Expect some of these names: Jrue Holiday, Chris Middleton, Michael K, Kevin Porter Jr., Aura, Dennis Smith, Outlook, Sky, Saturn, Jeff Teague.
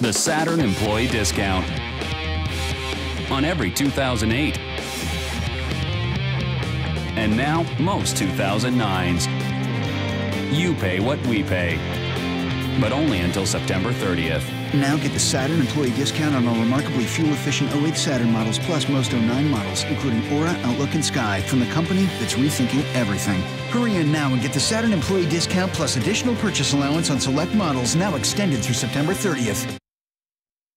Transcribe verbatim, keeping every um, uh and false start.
the Saturn employee discount on every two thousand eight and now most two thousand nines. You pay what we pay, but only until September thirtieth. Now get the Saturn employee discount on all remarkably fuel-efficient oh eight Saturn models plus most oh nine models, including Aura, Outlook, and Sky, from the company that's rethinking everything. Hurry in now and get the Saturn employee discount plus additional purchase allowance on select models, now extended through September thirtieth.